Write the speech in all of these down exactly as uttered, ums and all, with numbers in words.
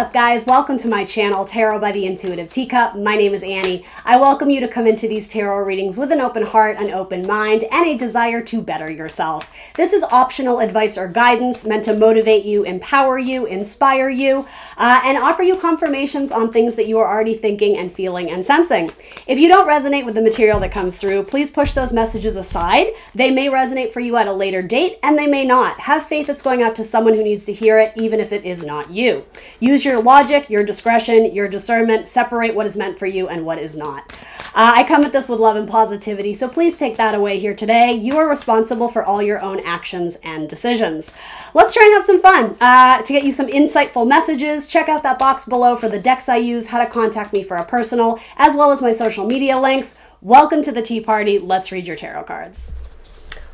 up, guys? Welcome to my channel, Tarot by the Intuitive Tea Cup. My name is Annie. I welcome you to come into these tarot readings with an open heart, an open mind, and a desire to better yourself. This is optional advice or guidance meant to motivate you, empower you, inspire you, uh, and offer you confirmations on things that you are already thinking and feeling and sensing. If you don't resonate with the material that comes through, please push those messages aside. They may resonate for you at a later date, and they may not. Have faith it's going out to someone who needs to hear it, even if it is not you. Use your logic, your discretion, your discernment. Separate what is meant for you and what is not. Uh, I come at this with love and positivity, so please take that away here today. You are responsible for all your own actions and decisions. Let's try and have some fun uh, to get you some insightful messages. Check out that box below for the decks I use, how to contact me for a personal, as well as my social media links. Welcome to the tea party. Let's read your tarot cards.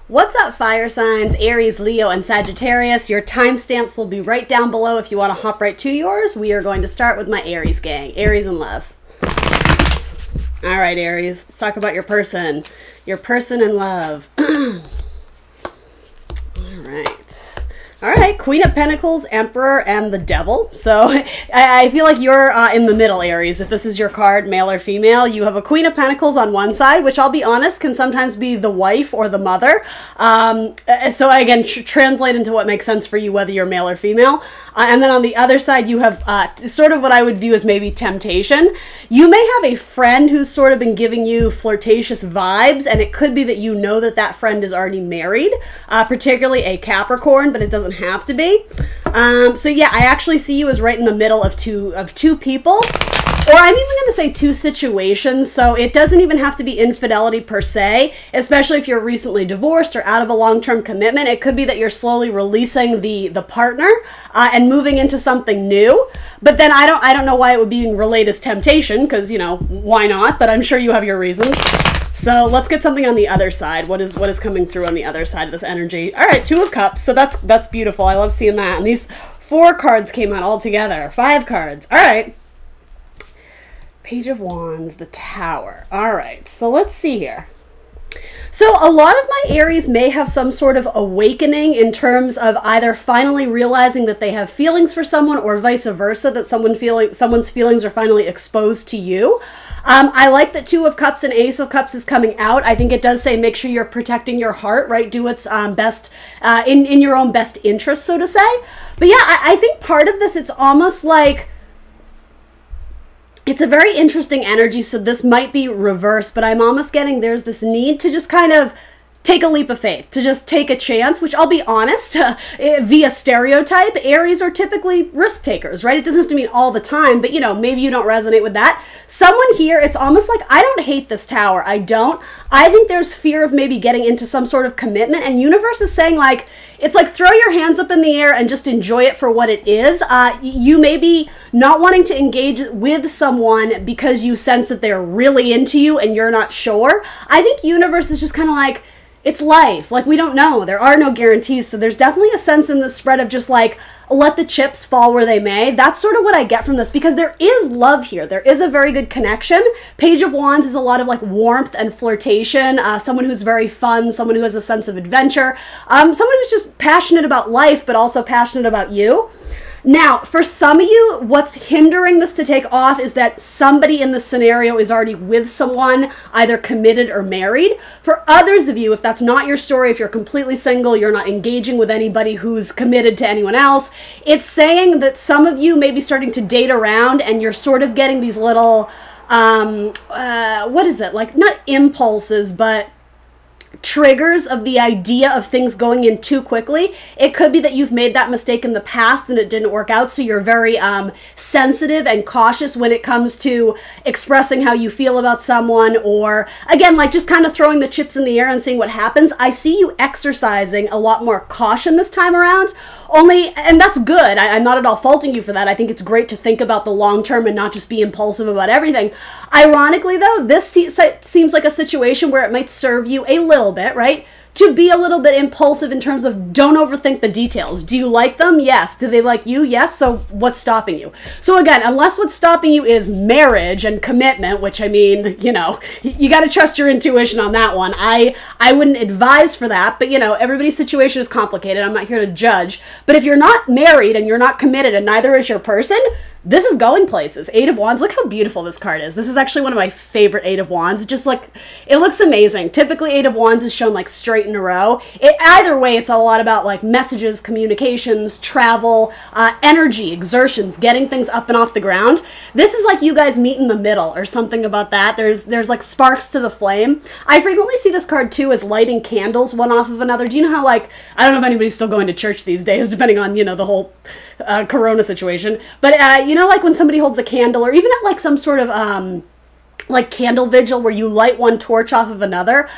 What's up, fire signs, Aries, Leo, and Sagittarius? Your timestamps will be right down below if you want to hop right to yours. We are going to start with my Aries gang. Aries in love. All right, Aries, let's talk about your person. Your person in love. All right. All right, Queen of Pentacles, Emperor, and the Devil. So I, I feel like you're uh, in the middle, Aries. If this is your card, male or female, you have a Queen of Pentacles on one side, which I'll be honest, can sometimes be the wife or the mother. Um, so again, tr translate into what makes sense for you, whether you're male or female. Uh, and then on the other side, you have uh, sort of what I would view as maybe temptation. You may have a friend who's sort of been giving you flirtatious vibes, and it could be that you know that that friend is already married, uh, particularly a Capricorn, but it doesn't have to be. Um, so yeah, I actually see you as right in the middle of two of two people, or I'm even going to say two situations. So it doesn't even have to be infidelity per se, especially if you're recently divorced or out of a long-term commitment. It could be that you're slowly releasing the the partner uh, and moving into something new. But then I don't I don't know why it would be related as temptation, because, you know, why not? But I'm sure you have your reasons. So let's get something on the other side. What is what is coming through on the other side of this energy? All right, Two of Cups. So that's that's beautiful. I love seeing that. And these four cards came out all together. Five cards. All right. Page of Wands, the Tower. All right. So let's see here. So a lot of my Aries may have some sort of awakening in terms of either finally realizing that they have feelings for someone, or vice versa, that someone feeling someone's feelings are finally exposed to you. Um, I like that Two of Cups and Ace of Cups is coming out. I think it does say make sure you're protecting your heart, right? Do what's um, best uh, in, in your own best interest, so to say. But yeah, I, I think part of this, it's almost like it's a very interesting energy, so this might be reversed, but I'm almost getting there's this need to just kind of take a leap of faith, to just take a chance, which I'll be honest, uh, via stereotype, Aries are typically risk takers, right? It doesn't have to mean all the time, but, you know, maybe you don't resonate with that. Someone here, it's almost like, I don't hate this tower. I don't. I think there's fear of maybe getting into some sort of commitment, and universe is saying, like, it's like throw your hands up in the air and just enjoy it for what it is. Uh, you may be not wanting to engage with someone because you sense that they're really into you and you're not sure. I think universe is just kind of like, it's life. Like, we don't know. There are no guarantees. So there's definitely a sense in the spread of just like, let the chips fall where they may. That's sort of what I get from this, because there is love here. There is a very good connection. Page of Wands is a lot of like warmth and flirtation, uh, someone who's very fun, someone who has a sense of adventure, um, someone who's just passionate about life, but also passionate about you. Now, for some of you, what's hindering this to take off is that somebody in this scenario is already with someone, either committed or married. For others of you, if that's not your story, if you're completely single, you're not engaging with anybody who's committed to anyone else, it's saying that some of you may be starting to date around and you're sort of getting these little, um, uh, what is it? Like, not impulses, but triggers of the idea of things going in too quickly. It could be that you've made that mistake in the past and it didn't work out, so you're very um, sensitive and cautious when it comes to expressing how you feel about someone, or again, like just kind of throwing the chips in the air and seeing what happens. I see you exercising a lot more caution this time around, only, and that's good. I, I'm not at all faulting you for that. I think it's great to think about the long term and not just be impulsive about everything. Ironically though, this se seems like a situation where it might serve you a little bit, right? To be a little bit impulsive in terms of don't overthink the details. Do you like them? Yes. Do they like you? Yes. So what's stopping you? So again, unless what's stopping you is marriage and commitment, which, I mean, you know, you got to trust your intuition on that one. I, I wouldn't advise for that, but, you know, everybody's situation is complicated. I'm not here to judge. But if you're not married and you're not committed and neither is your person, This is going places. Eight of Wands. Look how beautiful this card is. This is actually one of my favorite Eight of Wands. Just like, it looks amazing. Typically, Eight of Wands is shown like straight in a row. It, either way, it's a lot about like messages, communications, travel, uh, energy, exertions, getting things up and off the ground. This is like you guys meet in the middle or something about that. There's, there's like sparks to the flame. I frequently see this card too as lighting candles one off of another. Do you know how like, I don't know if anybody's still going to church these days, depending on, you know, the whole uh, corona situation. But, uh, you You know, like when somebody holds a candle, or even at like some sort of um, like candle vigil where you light one torch off of another.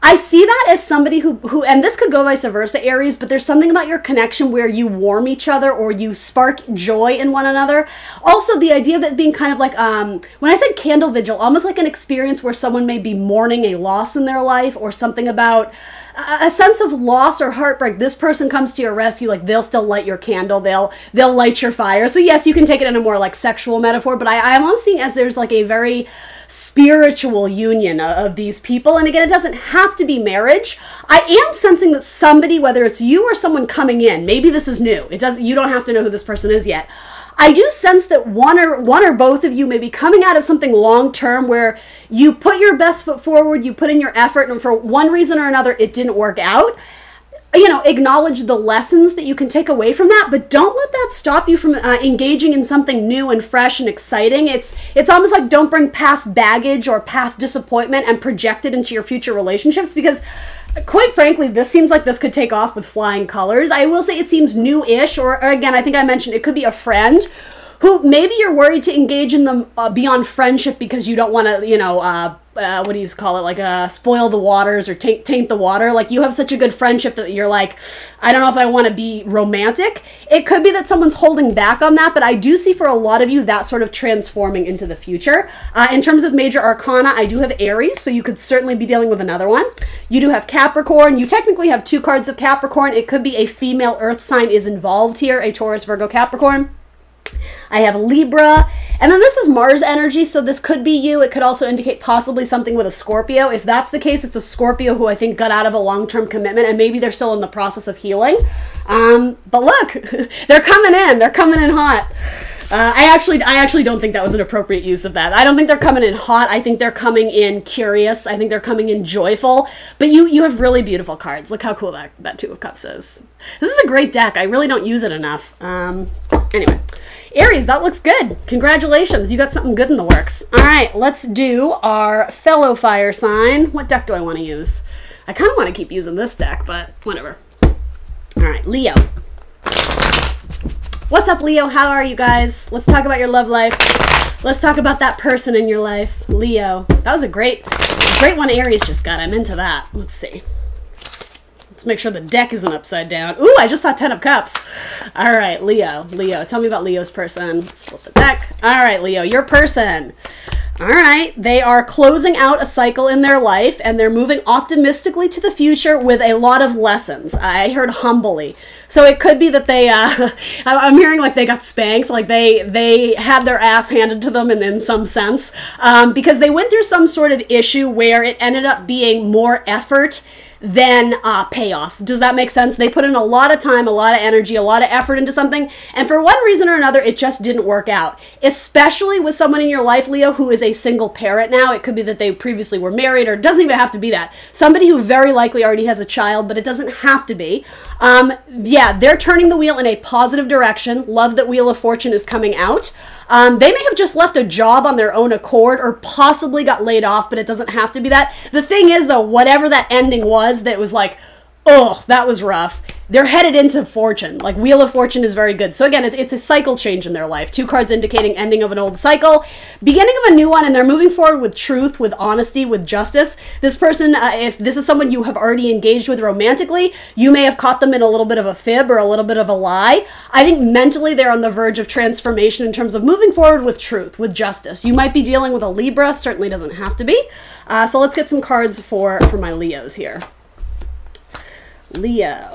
I see that as somebody who, who, and this could go vice versa, Aries, but there's something about your connection where you warm each other or you spark joy in one another. Also, the idea of it being kind of like, um, when I said candle vigil, almost like an experience where someone may be mourning a loss in their life or something about a, a sense of loss or heartbreak. This person comes to your rescue, like they'll still light your candle, they'll they'll light your fire. So yes, you can take it in a more like sexual metaphor, but I, I'm almost seeing as there's like a very spiritual union of, of these people. And again, it doesn't have to be marriage. I am sensing that somebody, whether it's you or someone coming in, maybe this is new. It doesn't, you don't have to know who this person is yet. I do sense that one or one or both of you may be coming out of something long-term where you put your best foot forward, you put in your effort, and for one reason or another, it didn't work out. You know, acknowledge the lessons that you can take away from that, but don't let that stop you from uh, engaging in something new and fresh and exciting. It's it's almost like don't bring past baggage or past disappointment and project it into your future relationships, because quite frankly, this seems like this could take off with flying colors. I will say it seems new-ish, or, or again, I think I mentioned it could be a friend who maybe you're worried to engage in them uh, beyond friendship because you don't want to, you know, uh, Uh, what do you call it, like uh, spoil the waters or taint, taint the water. Like you have such a good friendship that you're like, I don't know if I want to be romantic. It could be that someone's holding back on that, but I do see for a lot of you that sort of transforming into the future. Uh, in terms of major arcana, I do have Aries, so you could certainly be dealing with another one. You do have Capricorn. You technically have two cards of Capricorn. It could be a female earth sign is involved here, a Taurus, Virgo, Capricorn. I have Libra, and then this is Mars energy, so this could be you. It could also indicate possibly something with a Scorpio. If that's the case, it's a Scorpio who I think got out of a long-term commitment, and maybe they're still in the process of healing. Um, but look, they're coming in. They're coming in hot. Uh, I actually, I actually don't think that was an appropriate use of that. I don't think they're coming in hot. I think they're coming in curious. I think they're coming in joyful. But you, you have really beautiful cards. Look how cool that, that Two of Cups is. This is a great deck. I really don't use it enough. Um, anyway, Aries, that looks good. Congratulations. You got something good in the works. All right, let's do our fellow fire sign. What deck do I want to use? I kind of want to keep using this deck, but whatever. All right, Leo. What's up, Leo? How are you guys? Let's talk about your love life. Let's talk about that person in your life, Leo. That was a great, great one Aries just got. I'm into that. Let's see. Let's make sure the deck isn't upside down. Ooh, I just saw Ten of Cups. All right, Leo. Leo, tell me about Leo's person. Let's flip the deck. All right, Leo, your person. All right, they are closing out a cycle in their life, and they're moving optimistically to the future with a lot of lessons. I heard humbly. So it could be that they, uh, I'm hearing like they got spanked, like they they had their ass handed to them in, in some sense, um, because they went through some sort of issue where it ended up being more effort than uh, payoff. Does that make sense? They put in a lot of time, a lot of energy, a lot of effort into something, and for one reason or another, it just didn't work out. Especially with someone in your life, Leo, who is a single parent now. It could be that they previously were married, or it doesn't even have to be that. Somebody who very likely already has a child, but it doesn't have to be. Um, yeah, they're turning the wheel in a positive direction. Love that Wheel of Fortune is coming out. Um, they may have just left a job on their own accord, or possibly got laid off, but it doesn't have to be that. The thing is, though, whatever that ending was, that was like, oh, that was rough. They're headed into fortune. Like Wheel of Fortune is very good. So again, it's, it's a cycle change in their life. Two cards indicating ending of an old cycle, beginning of a new one, and they're moving forward with truth, with honesty, with justice. This person, uh, if this is someone you have already engaged with romantically, you may have caught them in a little bit of a fib or a little bit of a lie. I think mentally they're on the verge of transformation in terms of moving forward with truth, with justice. You might be dealing with a Libra, certainly doesn't have to be. Uh, so let's get some cards for, for my Leos here. Leo.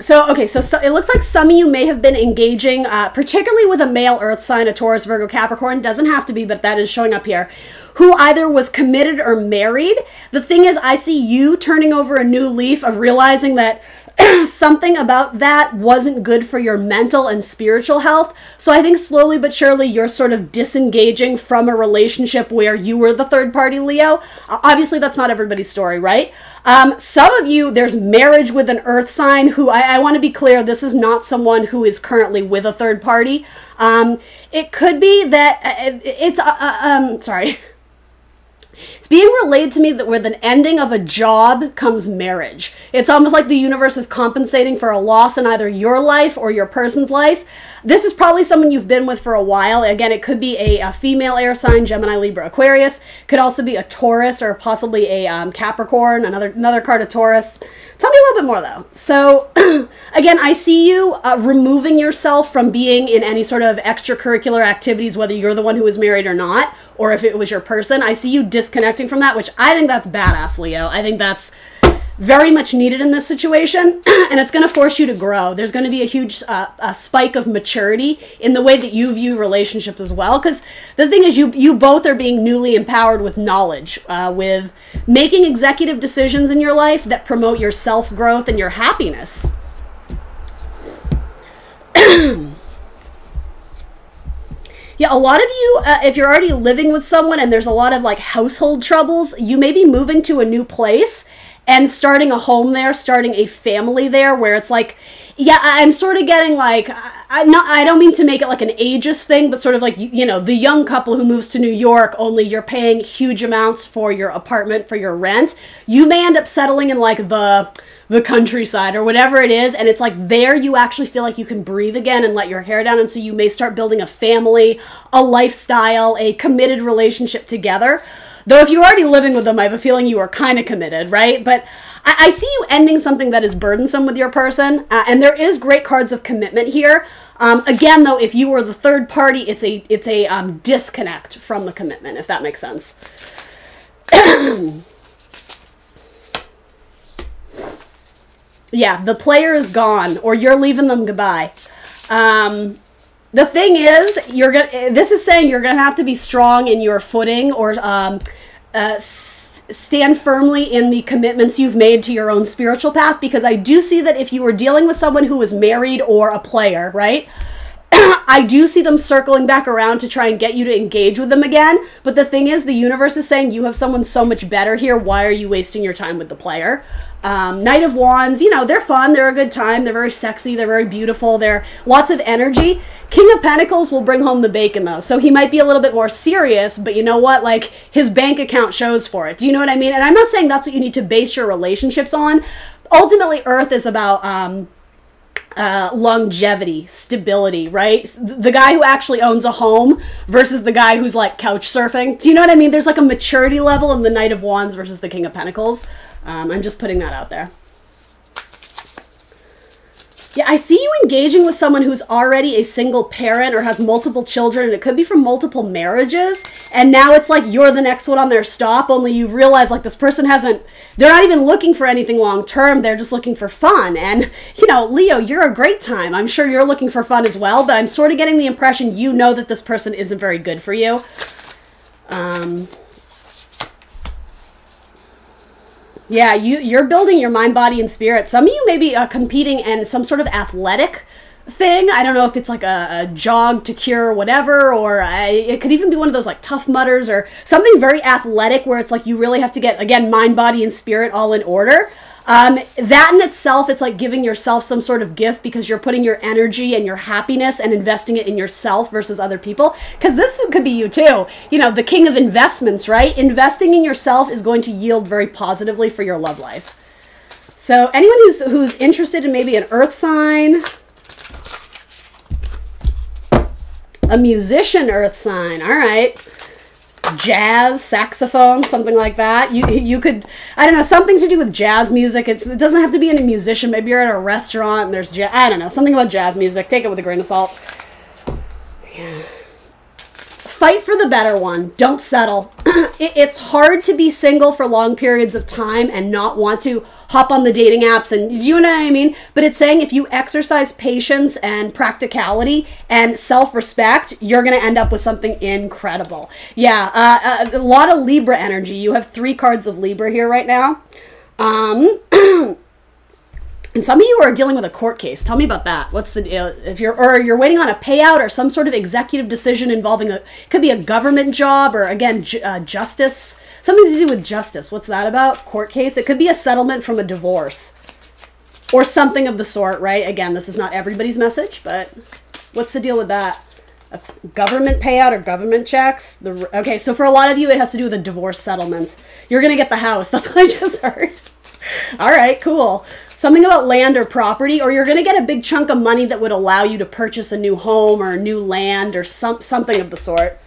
So, okay, so, so it looks like some of you may have been engaging, uh, particularly with a male earth sign, a Taurus, Virgo, Capricorn, doesn't have to be, but that is showing up here, who either was committed or married. The thing is, I see you turning over a new leaf of realizing that something about that wasn't good for your mental and spiritual health. So I think slowly but surely you're sort of disengaging from a relationship where you were the third party, Leo. Obviously, that's not everybody's story, right? Um, some of you, there's marriage with an earth sign who, I, I want to be clear, this is not someone who is currently with a third party. Um, it could be that it, it's, uh, uh, um, sorry. It's being relayed to me that with an ending of a job comes marriage. It's almost like the universe is compensating for a loss in either your life or your person's life. This is probably someone you've been with for a while. Again, it could be a, a female air sign, Gemini, Libra, Aquarius. Could also be a Taurus or possibly a um, Capricorn, another, another card of Taurus. Tell me a little bit more, though. So, again, I see you uh, removing yourself from being in any sort of extracurricular activities, whether you're the one who was married or not, or if it was your person. I see you disconnecting from that, which I think that's badass, Leo. I think that's very much needed in this situation, and it's going to force you to grow. There's going to be a huge uh, a spike of maturity in the way that you view relationships as well, because the thing is you you both are being newly empowered with knowledge, uh, with making executive decisions in your life that promote your self-growth and your happiness. Yeah, a lot of you, uh, if you're already living with someone and there's a lot of like household troubles, you may be moving to a new place and starting a home there, starting a family there, where it's like, yeah, I'm sort of getting like, I'm not, I don't mean to make it like an ageist thing, but sort of like, you know, the young couple who moves to New York, only you're paying huge amounts for your apartment, for your rent. You may end up settling in like the, the countryside or whatever it is. And it's like there you actually feel like you can breathe again and let your hair down. And so you may start building a family, a lifestyle, a committed relationship together. Though if you're already living with them, I have a feeling you are kind of committed, right? But I, I see you ending something that is burdensome with your person. Uh, and there is great cards of commitment here. Um, again, though, if you were the third party, it's a, it's a um, disconnect from the commitment, if that makes sense. Yeah, the player is gone, or you're leaving them goodbye. Um... The thing is, you're gonna. This is saying you're gonna have to be strong in your footing, or um, uh, s stand firmly in the commitments you've made to your own spiritual path. Because I do see that if you were dealing with someone who was married or a player, right? I do see them circling back around to try and get you to engage with them again. But the thing is, the universe is saying you have someone so much better here. Why are you wasting your time with the player? Um, Knight of Wands, you know, they're fun. They're a good time. They're very sexy. They're very beautiful. They're lots of energy. King of Pentacles will bring home the bacon, though. So he might be a little bit more serious, but you know what? Like, his bank account shows for it. Do you know what I mean? And I'm not saying that's what you need to base your relationships on. Ultimately, Earth is about um, uh, longevity, stability, right? The guy who actually owns a home versus the guy who's like couch surfing. Do you know what I mean? There's like a maturity level in the Knight of Wands versus the King of Pentacles. Um, I'm just putting that out there. Yeah, I see you engaging with someone who's already a single parent or has multiple children, and it could be from multiple marriages. And now it's like you're the next one on their stop, only you've realized like this person hasn't, they're not even looking for anything long term. They're just looking for fun. And, you know, Leo, you're a great time. I'm sure you're looking for fun as well, but I'm sort of getting the impression you know that this person isn't very good for you. Um... Yeah, you, you're building your mind, body, and spirit. Some of you may be uh, competing in some sort of athletic thing. I don't know if it's like a, a jog to cure or whatever, or I, it could even be one of those like Tough Mudders or something very athletic where it's like you really have to get, again, mind, body, and spirit all in order. Um, that in itself, it's like giving yourself some sort of gift because you're putting your energy and your happiness and investing it in yourself versus other people. Because this could be you too. You know, the king of investments, right? Investing in yourself is going to yield very positively for your love life. So anyone who's, who's interested in maybe an earth sign, a musician earth sign, all right. Jazz, saxophone, something like that. You you could, I don't know, something to do with jazz music. It's, it doesn't have to be any musician. Maybe you're at a restaurant and there's jazz. I don't know, something about jazz music. Take it with a grain of salt. Yeah. Fight for the better one. Don't settle. it, it's hard to be single for long periods of time and not want to hop on the dating apps. And you know what I mean? But it's saying if you exercise patience and practicality and self-respect, you're going to end up with something incredible. Yeah, uh, a, a lot of Libra energy. You have three cards of Libra here right now. Um... And some of you are dealing with a court case. Tell me about that. What's the deal? If you're, or you're waiting on a payout or some sort of executive decision involving a, could be a government job or again, ju uh, justice, something to do with justice. What's that about? Court case. It could be a settlement from a divorce or something of the sort, right? Again, this is not everybody's message, but what's the deal with that? A government payout or government checks. The, okay. So for a lot of you, it has to do with a divorce settlement. You're going to get the house. That's what I just heard. All right, cool. Something about land or property, or you're going to get a big chunk of money that would allow you to purchase a new home or a new land or some, something of the sort.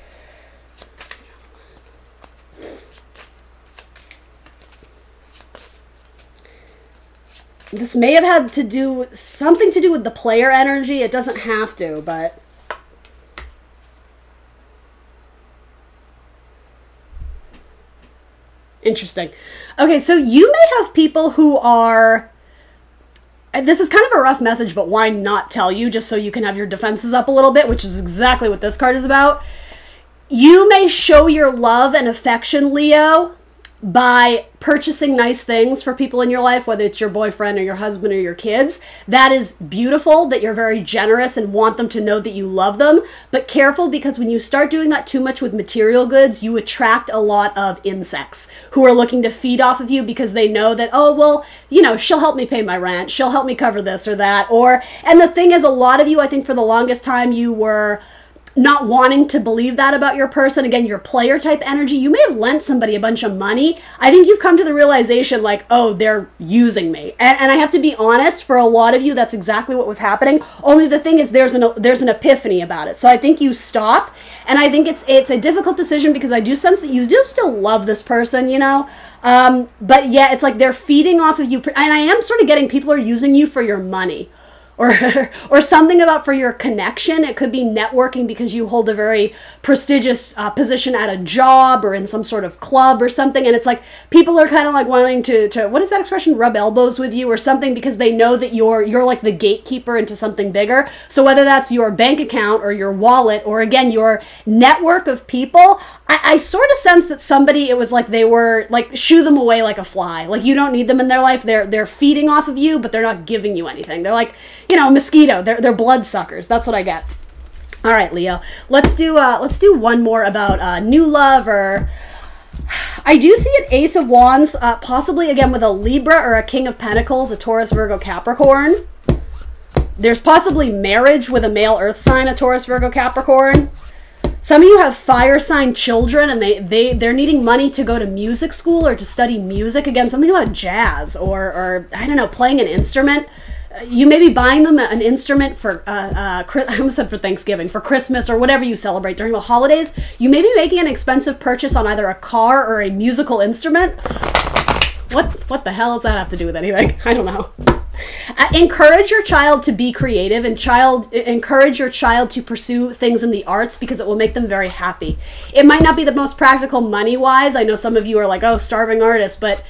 This may have had to do something to do with the player energy. It doesn't have to, but... Interesting. Okay, so you may have people who are... This is kind of a rough message, but why not tell you just so you can have your defenses up a little bit, which is exactly what this card is about. You may show your love and affection, Leo, by purchasing nice things for people in your life, whether it's your boyfriend or your husband or your kids. That is beautiful, that you're very generous and want them to know that you love them. But careful, because when you start doing that too much with material goods, you attract a lot of insects who are looking to feed off of you because they know that, oh, well, you know, she'll help me pay my rent. She'll help me cover this or that. Or, and the thing is, a lot of you, I think for the longest time, you were not wanting to believe that about your person. Again, your player type energy, you may have lent somebody a bunch of money. I think you've come to the realization like, oh, they're using me. And, and I have to be honest, for a lot of you, that's exactly what was happening. Only the thing is there's an, there's an epiphany about it. So I think you stop. And I think it's, it's a difficult decision because I do sense that you do still love this person, you know? Um, but yeah, it's like they're feeding off of you. And I am sort of getting people are using you for your money. Or, or something about for your connection. It could be networking because you hold a very prestigious uh, position at a job or in some sort of club or something. And it's like people are kind of like wanting to, to, what is that expression? Rub elbows with you or something because they know that you're, you're like the gatekeeper into something bigger. So whether that's your bank account or your wallet or again, your network of people, I, I sort of sense that somebody, it was like they were like, shoo them away like a fly. Like you don't need them in their life. They're, they're feeding off of you, but they're not giving you anything. They're like, you know, mosquito. They're, they're bloodsuckers. That's what I get. All right, Leo. Let's do, uh, let's do one more about uh, new love or... I do see an Ace of Wands, uh, possibly again with a Libra or a King of Pentacles, a Taurus, Virgo, Capricorn. There's possibly marriage with a male earth sign, a Taurus, Virgo, Capricorn. Some of you have fire sign children and they, they, they're needing money to go to music school or to study music. Again, something about jazz or, or I don't know, playing an instrument. You may be buying them an instrument for, uh, uh, I almost said for Thanksgiving, for Christmas or whatever you celebrate during the holidays. You may be making an expensive purchase on either a car or a musical instrument. What, what the hell does that have to do with anything? I don't know. Uh, encourage your child to be creative and child encourage your child to pursue things in the arts because it will make them very happy. It might not be the most practical money-wise. I know some of you are like, oh, starving artist, but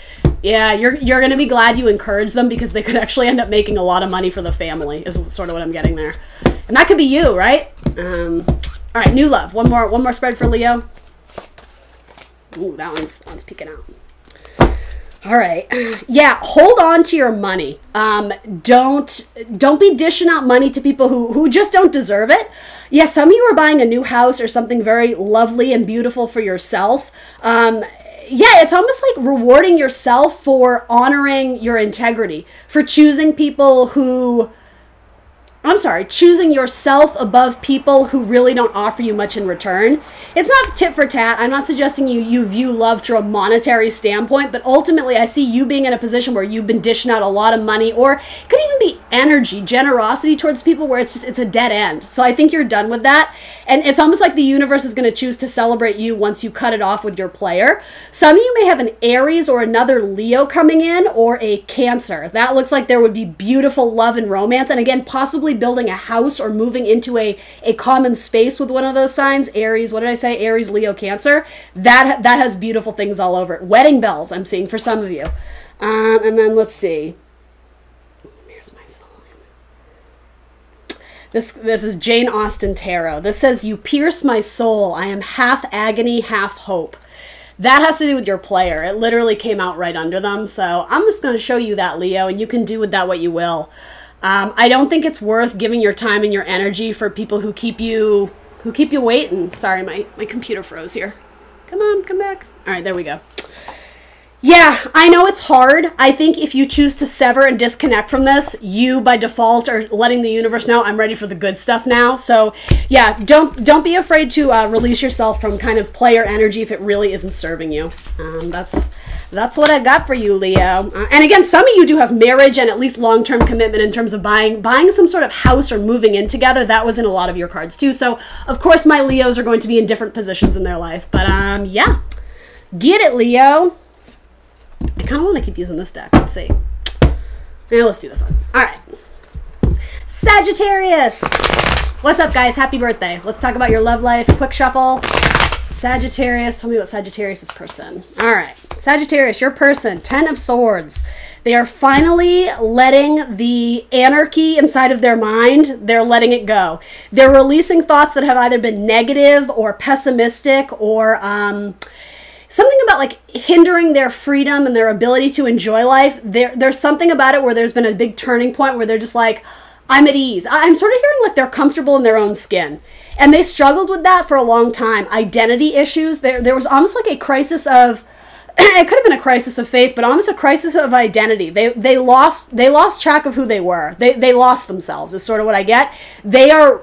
yeah, you're, you're going to be glad you encourage them because they could actually end up making a lot of money for the family is sort of what I'm getting there. And that could be you, right? Um, all right, new love. One more, one more spread for Leo. Ooh, that one's, that one's peeking out. All right. Yeah. Hold on to your money. Um, don't, don't be dishing out money to people who, who just don't deserve it. Yeah. Some of you are buying a new house or something very lovely and beautiful for yourself. Um, yeah, it's almost like rewarding yourself for honoring your integrity, for choosing people who, I'm sorry, choosing yourself above people who really don't offer you much in return. It's not tit for tat. I'm not suggesting you, you view love through a monetary standpoint, but ultimately I see you being in a position where you've been dishing out a lot of money, or it could even be energy, generosity towards people where it's just, it's a dead end. So I think you're done with that. And it's almost like the universe is going to choose to celebrate you once you cut it off with your player. Some of you may have an Aries or another Leo coming in or a Cancer. That looks like there would be beautiful love and romance. And again, possibly building a house or moving into a a common space with one of those signs. Aries, what did I say? Aries, Leo, Cancer. That that has beautiful things all over it. Wedding bells I'm seeing for some of you. Um, and then let's see. Here's my sign. This this is Jane Austen Tarot. This says, "You pierce my soul. I am half agony, half hope." That has to do with your player. It literally came out right under them. So I'm just going to show you that, Leo, and you can do with that what you will. Um, I don't think it's worth giving your time and your energy for people who keep you who keep you waiting. Sorry, my, my computer froze here. Come on, come back. All right, there we go. Yeah, I know it's hard. I think if you choose to sever and disconnect from this, you by default are letting the universe know I'm ready for the good stuff now. So yeah, don't don't be afraid to uh, release yourself from kind of player energy if it really isn't serving you. Um, that's that's what I got for you, Leo. Uh, and again, some of you do have marriage and at least long-term commitment in terms of buying buying some sort of house or moving in together. That was in a lot of your cards too. So of course, my Leos are going to be in different positions in their life. But um, yeah, get it, Leo. I kind of want to keep using this deck. Let's see. Yeah, let's do this one. All right. Sagittarius. What's up, guys? Happy birthday. Let's talk about your love life. Quick shuffle. Sagittarius. Tell me about Sagittarius' person. All right. Sagittarius, your person. Ten of Swords. They are finally letting the anarchy inside of their mind, they're letting it go. They're releasing thoughts that have either been negative or pessimistic or... Um, something about like hindering their freedom and their ability to enjoy life. There, there's something about it where there's been a big turning point where they're just like, I'm at ease. I'm sort of hearing like they're comfortable in their own skin. And they struggled with that for a long time. Identity issues. There, there was almost like a crisis of, it could have been a crisis of faith, but almost a crisis of identity. They, they lost, they lost track of who they were. They, they lost themselves is sort of what I get. They are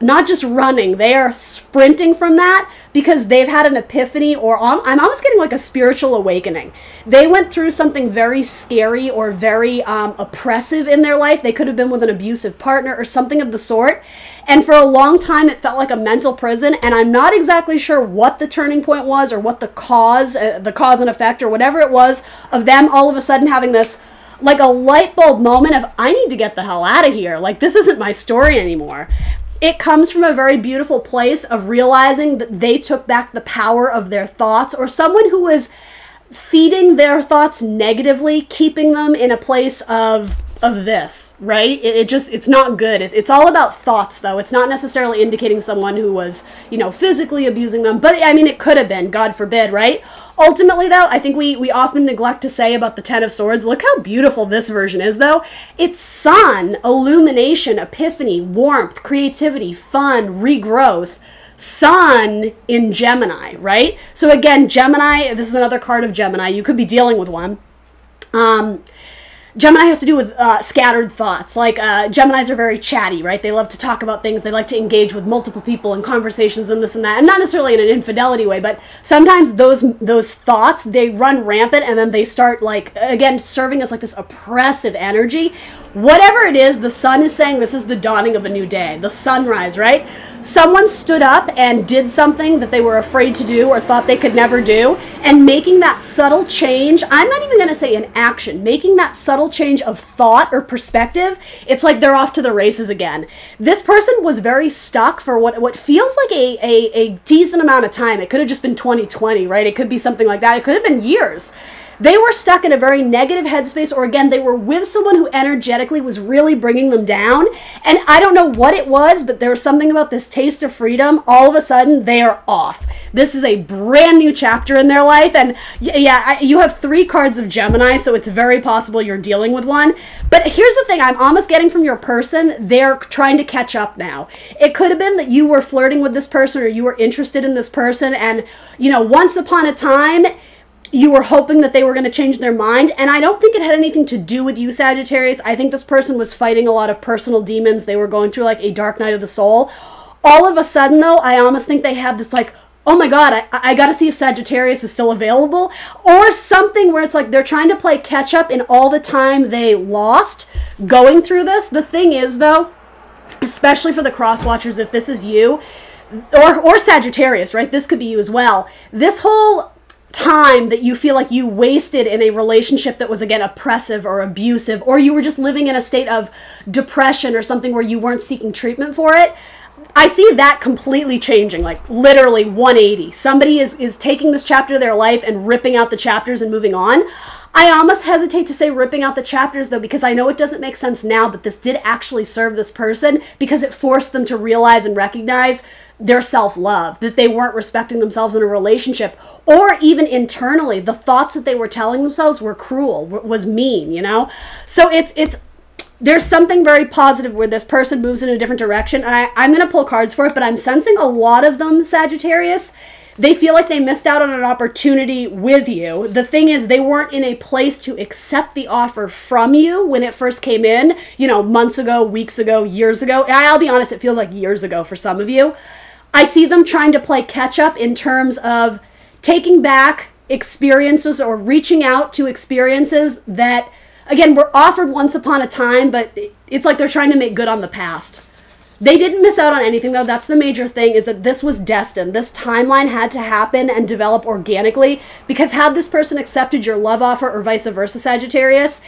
not just running, they are sprinting from that because they've had an epiphany or um, I'm almost getting like a spiritual awakening. They went through something very scary or very um, oppressive in their life. They could have been with an abusive partner or something of the sort. And for a long time, it felt like a mental prison. And I'm not exactly sure what the turning point was or what the cause, uh, the cause and effect or whatever it was of them all of a sudden having this like a light bulb moment of, I need to get the hell out of here. Like, this isn't my story anymore. It comes from a very beautiful place of realizing that they took back the power of their thoughts, or someone who was feeding their thoughts negatively, keeping them in a place of of this, right? It, it just, it's not good. It, it's all about thoughts, though. It's not necessarily indicating someone who was, you know, physically abusing them, but I mean, it could have been, God forbid, right? Ultimately, though, I think we, we often neglect to say about the Ten of Swords, look how beautiful this version is, though. It's sun, illumination, epiphany, warmth, creativity, fun, regrowth. Sun in Gemini, right? So again, Gemini, this is another card of Gemini. You could be dealing with one. Um... Gemini has to do with uh, scattered thoughts. Like, uh, Geminis are very chatty, right? They love to talk about things. They like to engage with multiple people in conversations and this and that. And not necessarily in an infidelity way, but sometimes those those thoughts, they run rampant and then they start, like, again, serving as like this oppressive energy. Whatever it is, the sun is saying this is the dawning of a new day, the sunrise, right? Someone stood up and did something that they were afraid to do or thought they could never do. And making that subtle change, I'm not even going to say in action, making that subtle change of thought or perspective, it's like they're off to the races again. This person was very stuck for what what feels like a, a, a decent amount of time. It could have just been twenty twenty, right? It could be something like that. It could have been years. They were stuck in a very negative headspace, or again, they were with someone who energetically was really bringing them down. And I don't know what it was, but there was something about this taste of freedom. All of a sudden, they are off. This is a brand new chapter in their life. And yeah, I, you have three cards of Gemini, so it's very possible you're dealing with one. But here's the thing I'm almost getting from your person. They're trying to catch up now. It could have been that you were flirting with this person or you were interested in this person. And, you know, once upon a time, you were hoping that they were going to change their mind. And I don't think it had anything to do with you, Sagittarius. I think this person was fighting a lot of personal demons. They were going through like a dark night of the soul. All of a sudden, though, I almost think they had this like, oh my God, I, I got to see if Sagittarius is still available, or something where it's like they're trying to play catch up in all the time they lost going through this. The thing is, though, especially for the cross watchers, if this is you or, or Sagittarius, right? This could be you as well. This whole time that you feel like you wasted in a relationship that was, again, oppressive or abusive, or you were just living in a state of depression or something where you weren't seeking treatment for it, I see that completely changing, like literally one eighty. Somebody is, is taking this chapter of their life and ripping out the chapters and moving on. I almost hesitate to say ripping out the chapters, though, because I know it doesn't make sense now, but this did actually serve this person because it forced them to realize and recognize their self-love, that they weren't respecting themselves in a relationship, or even internally, the thoughts that they were telling themselves were cruel, was mean, you know? So it's, it's, there's something very positive where this person moves in a different direction. And I, I'm going to pull cards for it, but I'm sensing a lot of them, Sagittarius, they feel like they missed out on an opportunity with you. The thing is, they weren't in a place to accept the offer from you when it first came in, you know, months ago, weeks ago, years ago. And I'll be honest, it feels like years ago for some of you. I see them trying to play catch up in terms of taking back experiences or reaching out to experiences that, again, were offered once upon a time, but it's like they're trying to make good on the past. They didn't miss out on anything, though. That's the major thing, is that this was destined. This timeline had to happen and develop organically, because had this person accepted your love offer or vice versa, Sagittarius,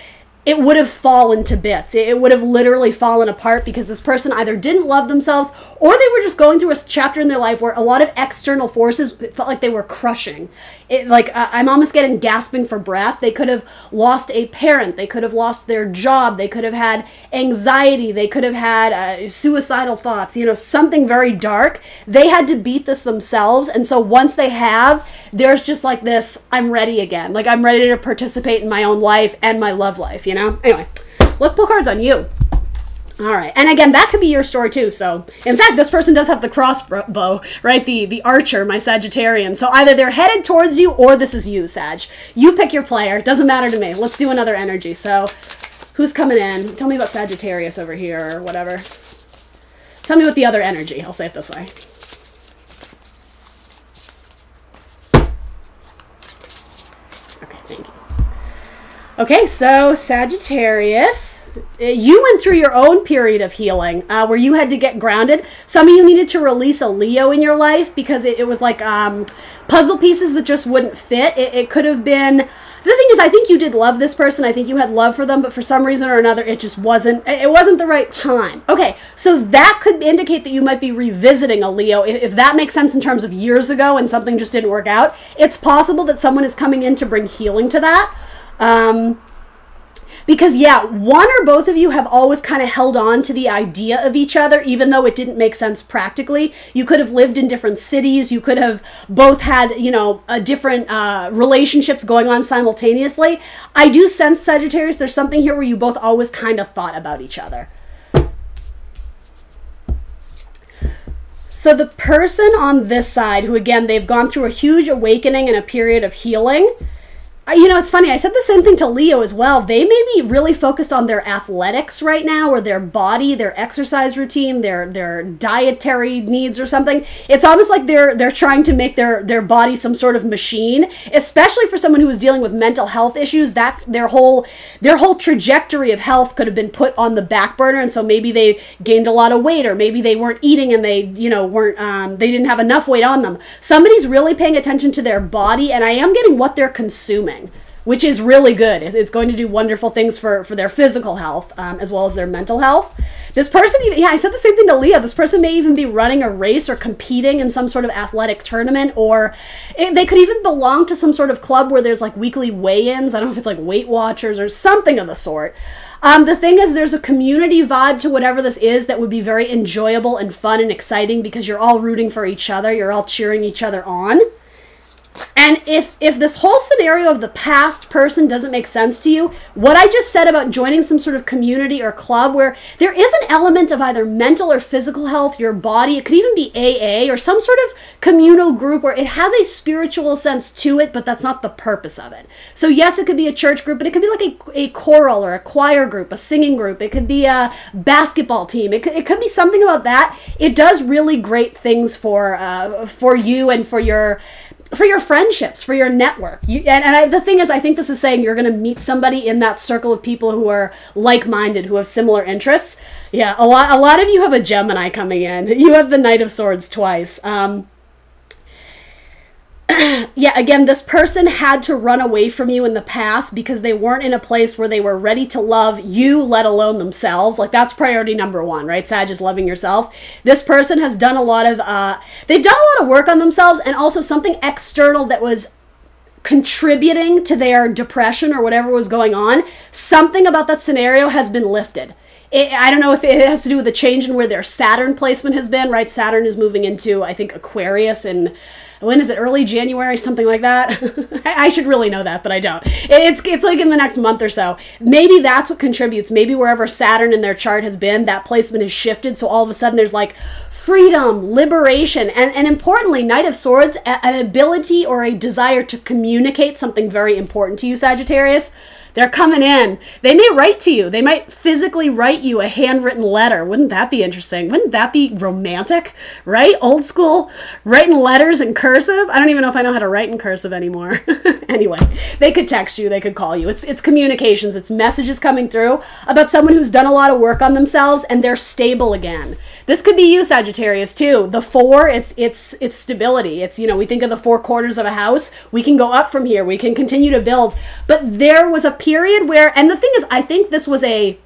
it would have fallen to bits. It would have literally fallen apart, because this person either didn't love themselves, or they were just going through a chapter in their life where a lot of external forces, it felt like they were crushing. It, like, uh, I'm almost getting gasping for breath. They could have lost a parent. They could have lost their job. They could have had anxiety. They could have had uh, suicidal thoughts, you know, something very dark. They had to beat this themselves. And so once they have, there's just like this, I'm ready again. Like, I'm ready to participate in my own life and my love life, you know? Now. Anyway, let's pull cards on you. All right. And again, that could be your story too. So in fact, this person does have the crossbow, right? The, the archer, my Sagittarian. So either they're headed towards you, or this is you, Sag. You pick your player. It doesn't matter to me. Let's do another energy. So who's coming in? Tell me about Sagittarius over here or whatever. Tell me about the other energy. I'll say it this way. Okay, thank you. Okay, so Sagittarius, you went through your own period of healing uh, where you had to get grounded. Some of you needed to release a Leo in your life because it, it was like um, puzzle pieces that just wouldn't fit. It, it could have been, the thing is, I think you did love this person. I think you had love for them, but for some reason or another, it just wasn't, it wasn't the right time. Okay, so that could indicate that you might be revisiting a Leo. If, if that makes sense in terms of years ago and something just didn't work out, it's possible that someone is coming in to bring healing to that. Um, because yeah, one or both of you have always kind of held on to the idea of each other, even though it didn't make sense practically. You could have lived in different cities. You could have both had, you know, a different, uh, relationships going on simultaneously. I do sense, Sagittarius, there's something here where you both always kind of thought about each other. So the person on this side, who again, they've gone through a huge awakening and a period of healing. You know, it's funny. I said the same thing to Leo as well. They may be really focused on their athletics right now, or their body, their exercise routine, their their dietary needs or something. It's almost like they're they're trying to make their their body some sort of machine, especially for someone who is dealing with mental health issues. That their whole their whole trajectory of health could have been put on the back burner, and so maybe they gained a lot of weight, or maybe they weren't eating and they you know weren't um, they didn't have enough weight on them. Somebody's really paying attention to their body, and I am getting what they're consuming, which is really good. It's going to do wonderful things for, for their physical health um, as well as their mental health. This person, even, yeah, I said the same thing to Leo. This person may even be running a race or competing in some sort of athletic tournament, or it, they could even belong to some sort of club where there's like weekly weigh-ins. I don't know if it's like Weight Watchers or something of the sort. Um, the thing is, there's a community vibe to whatever this is that would be very enjoyable and fun and exciting, because you're all rooting for each other. You're all cheering each other on. And if, if this whole scenario of the past person doesn't make sense to you, what I just said about joining some sort of community or club where there is an element of either mental or physical health, your body, it could even be A A or some sort of communal group where it has a spiritual sense to it, but that's not the purpose of it. So yes, it could be a church group, but it could be like a, a choral or a choir group, a singing group. It could be a basketball team. It could, it could be something about that. It does really great things for, uh, for you and for your... for your friendships, for your network. You, and and I, the thing is, I think this is saying you're going to meet somebody in that circle of people who are like-minded, who have similar interests. Yeah, a lot, a lot of you have a Gemini coming in. You have the Knight of Swords twice. Um, yeah, again, this person had to run away from you in the past because they weren't in a place where they were ready to love you, let alone themselves. Like, that's priority number one, right? Sag, is loving yourself. This person has done a lot of, uh, they've done a lot of work on themselves, and also something external that was contributing to their depression or whatever was going on. Something about that scenario has been lifted. it, I don't know if it has to do with a change in where their Saturn placement has been, right? Saturn is moving into, I think, Aquarius in, when is it? Early January, something like that. I, I should really know that, but I don't. It, it's, it's like in the next month or so. Maybe that's what contributes. Maybe wherever Saturn in their chart has been, that placement has shifted. So all of a sudden there's like freedom, liberation, and, and importantly, Knight of Swords, a, an ability or a desire to communicate something very important to you, Sagittarius. They're coming in. They may write to you. They might physically write you a handwritten letter. Wouldn't that be interesting? Wouldn't that be romantic, right? Old school, writing letters in cursive. I don't even know if I know how to write in cursive anymore. Anyway, they could text you. They could call you. It's, it's communications. It's messages coming through about someone who's done a lot of work on themselves and they're stable again. This could be you, Sagittarius, too. The four, it's, it's, it's stability. It's, you know, we think of the four corners of a house. We can go up from here. We can continue to build. But there was a period where, and the thing is, I think this was a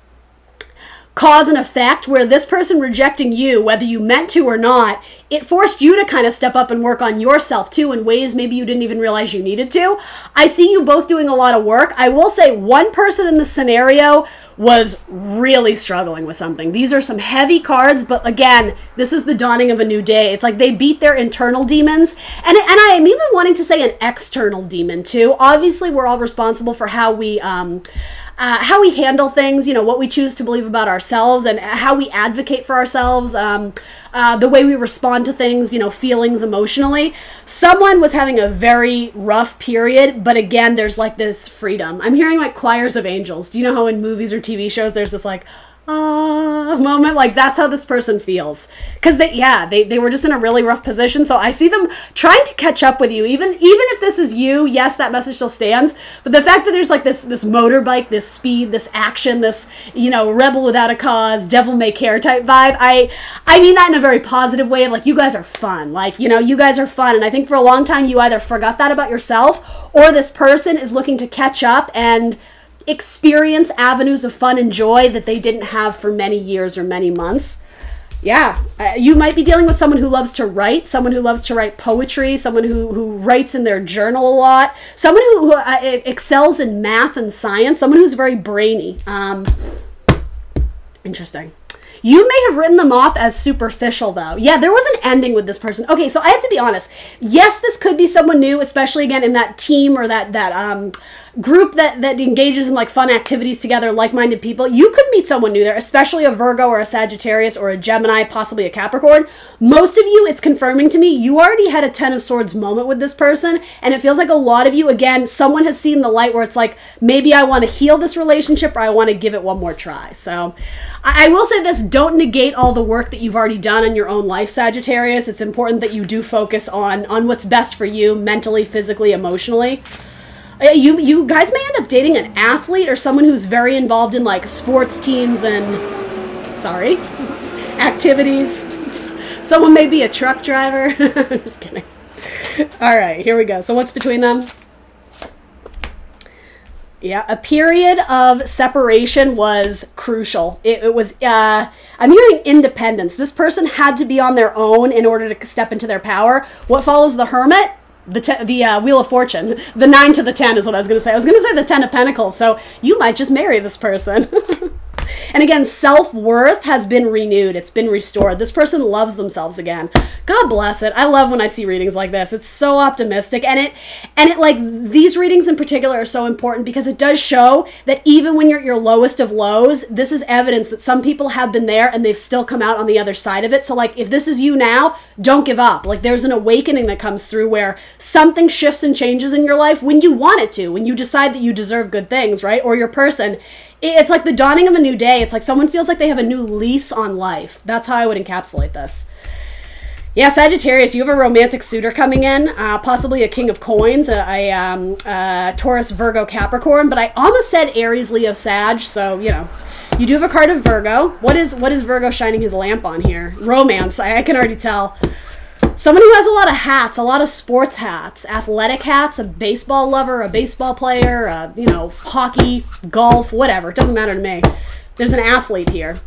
cause and effect where this person rejecting you, whether you meant to or not, it forced you to kind of step up and work on yourself too in ways maybe you didn't even realize you needed to. I see you both doing a lot of work. I will say one person in the scenario was really struggling with something. These are some heavy cards, but again, this is the dawning of a new day. It's like they beat their internal demons. And, and I am even wanting to say an external demon too. Obviously, we're all responsible for how we, um, uh, how we handle things, you know, what we choose to believe about ourselves and how we advocate for ourselves, um, uh, the way we respond to things, you know, feelings emotionally. Someone was having a very rough period, but again, there's like this freedom. I'm hearing like choirs of angels. Do you know how in movies or T V shows there's this like ah uh, moment? Like that's how this person feels, because they yeah they, they were just in a really rough position. So I see them trying to catch up with you, even even if this is you. Yes, that message still stands, but the fact that there's like this this motorbike, this speed, this action, this, you know, rebel without a cause, devil may care type vibe, I I mean that in a very positive way of like, you guys are fun, like, you know, you guys are fun. And I think for a long time you either forgot that about yourself, or this person is looking to catch up and experience avenues of fun and joy that they didn't have for many years or many months. Yeah, you might be dealing with someone who loves to write, someone who loves to write poetry, someone who, who writes in their journal a lot, someone who, who uh, excels in math and science, someone who's very brainy. Um, interesting. You may have written them off as superficial, though. Yeah, there was an ending with this person. Okay, so I have to be honest. Yes, this could be someone new, especially, again, in that team or that that um, group that, that engages in, like, fun activities together, like-minded people. You could meet someone new there, especially a Virgo or a Sagittarius or a Gemini, possibly a Capricorn. Most of you, it's confirming to me, you already had a Ten of Swords moment with this person, and it feels like a lot of you, again, someone has seen the light where it's like, maybe I want to heal this relationship or I want to give it one more try. So I, I will say this. Don't negate all the work that you've already done in your own life, Sagittarius. It's important that you do focus on, on what's best for you mentally, physically, emotionally. You, you guys may end up dating an athlete or someone who's very involved in like sports teams and, sorry, activities. Someone may be a truck driver. I'm just kidding. All right, here we go. So what's between them? Yeah, a period of separation was crucial. It, it was, uh, I'm hearing independence. This person had to be on their own in order to step into their power. What follows the Hermit? The, the uh, Wheel of Fortune. The nine to the ten is what I was going to say. I was going to say the Ten of Pentacles. So you might just marry this person. And again, self-worth has been renewed. It's been restored. This person loves themselves again. God bless it. I love when I see readings like this. It's so optimistic. And it, and it like these readings in particular are so important because it does show that even when you're at your lowest of lows, this is evidence that some people have been there and they've still come out on the other side of it. So like, if this is you now, don't give up. Like there's an awakening that comes through where something shifts and changes in your life when you want it to, when you decide that you deserve good things, right? Or your person. It's like the dawning of a new day. It's like someone feels like they have a new lease on life. That's how I would encapsulate this. Yeah, Sagittarius, you have a romantic suitor coming in, uh, possibly a King of Coins, a, a um, uh, Taurus, Virgo, Capricorn, but I almost said Aries, Leo, Sag, so, you know, you do have a card of Virgo. What is, what is Virgo shining his lamp on here? Romance, I, I can already tell. Someone who has a lot of hats, a lot of sports hats, athletic hats, a baseball lover, a baseball player, a, you know, hockey, golf, whatever. It doesn't matter to me. There's an athlete here.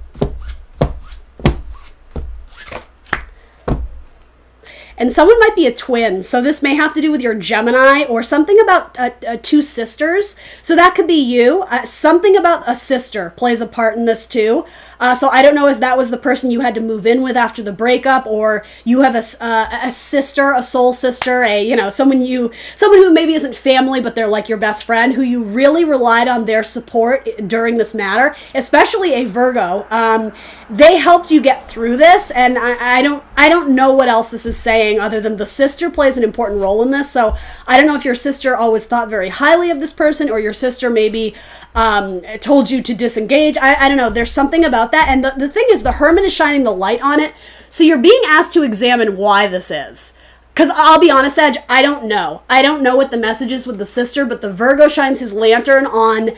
And someone might be a twin. So this may have to do with your Gemini or something about uh, uh, two sisters. So that could be you. Uh, something about a sister plays a part in this too. Uh, so I don't know if that was the person you had to move in with after the breakup, or you have a, uh, a sister, a soul sister, a, you know, someone you, someone who maybe isn't family, but they're like your best friend who you really relied on their support during this matter, especially a Virgo. Um, they helped you get through this. And I, I don't, I don't know what else this is saying, other than the sister plays an important role in this. So I don't know if your sister always thought very highly of this person, or your sister maybe um, told you to disengage. I, I don't know. There's something about that. And the, the thing is, the Hermit is shining the light on it. So you're being asked to examine why this is. Because I'll be honest, Edge, I don't know. I don't know what the message is with the sister, but the Virgo shines his lantern on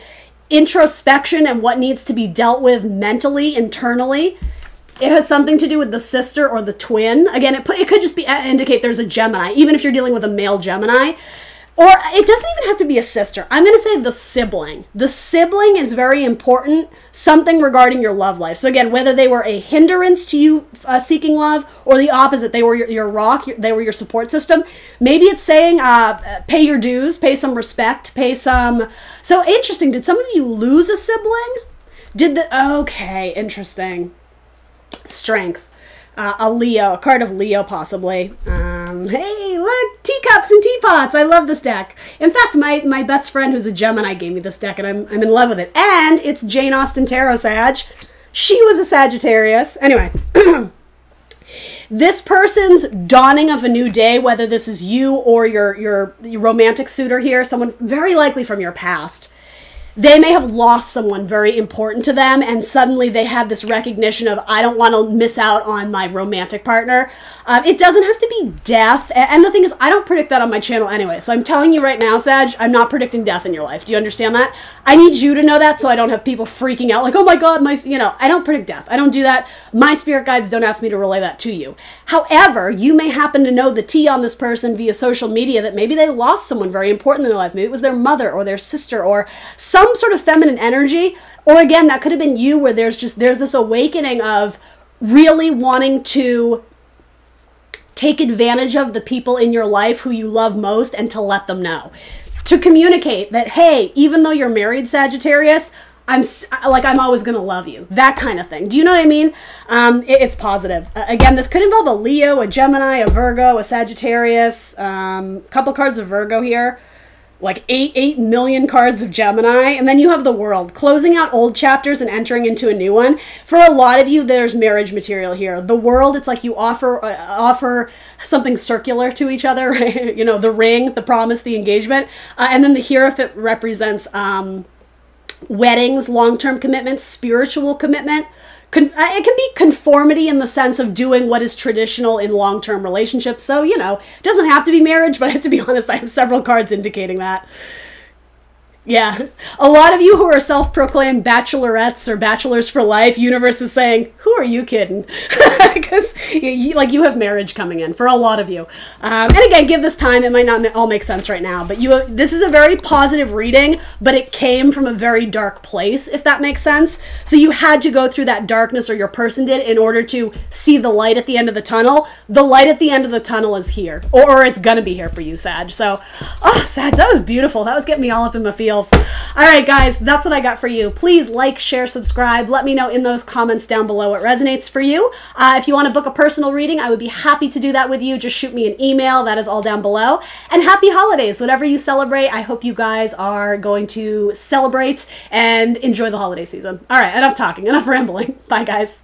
introspection and what needs to be dealt with mentally, internally. It has something to do with the sister or the twin. Again, it, it could just be indicate there's a Gemini, even if you're dealing with a male Gemini. Or it doesn't even have to be a sister. I'm going to say the sibling. The sibling is very important, something regarding your love life. So again, whether they were a hindrance to you uh, seeking love, or the opposite, they were your, your rock, your, they were your support system. Maybe it's saying uh, pay your dues, pay some respect, pay some... So interesting. Did some of you lose a sibling? Did the... Okay, interesting. Strength, uh, a Leo, a card of Leo possibly. Um, hey, look, teacups and teapots. I love this deck. In fact, my, my best friend who's a Gemini gave me this deck, and I'm, I'm in love with it. And it's Jane Austen Tarot, Sag. She was a Sagittarius. Anyway, this person's dawning of a new day, whether this is you or your, your, your romantic suitor here, someone very likely from your past. They may have lost someone very important to them, and suddenly they have this recognition of, I don't want to miss out on my romantic partner. Um, it doesn't have to be death. And the thing is, I don't predict that on my channel anyway. So I'm telling you right now, Sag, I'm not predicting death in your life. Do you understand that? I need you to know that so I don't have people freaking out like, oh my God, my, you know, I don't predict death. I don't do that. My spirit guides don't ask me to relay that to you. However, you may happen to know the tea on this person via social media that maybe they lost someone very important in their life. Maybe it was their mother or their sister or some Some sort of feminine energy, or again, that could have been you, where there's just there's this awakening of really wanting to take advantage of the people in your life who you love most, and to let them know, to communicate that, hey, even though you're married, Sagittarius, I'm like I'm always gonna love you, that kind of thing. Do you know what I mean? Um, it, it's positive. Uh, again, this could involve a Leo, a Gemini, a Virgo, a Sagittarius, um, couple cards of Virgo here. Like eight, eight million cards of Gemini. And then you have the World, closing out old chapters and entering into a new one. For a lot of you, there's marriage material here. The World, it's like you offer, uh, offer something circular to each other, right? You know, the ring, the promise, the engagement. Uh, and then the Hierophant represents um, weddings, long-term commitments, spiritual commitment. Con it can be conformity in the sense of doing what is traditional in long-term relationships. So, you know, it doesn't have to be marriage, but I have to be honest, I have several cards indicating that. Yeah. A lot of you who are self-proclaimed bachelorettes or bachelors for life, universe is saying, who are you kidding? Because you, like you have marriage coming in for a lot of you. Um, and again, give this time. It might not all make sense right now, but you, this is a very positive reading, but it came from a very dark place, if that makes sense. So you had to go through that darkness, or your person did, in order to see the light at the end of the tunnel. The light at the end of the tunnel is here, or it's going to be here for you, Sag. So, oh, Sag, that was beautiful. That was getting me all up in my feels. All right, guys, that's what I got for you. Please like, share, subscribe. Let me know in those comments down below what resonates for you. Uh, if you want to book a personal reading, I would be happy to do that with you. Just shoot me an email. That is all down below. And happy holidays. Whatever you celebrate, I hope you guys are going to celebrate and enjoy the holiday season. All right, enough talking, enough rambling. Bye, guys.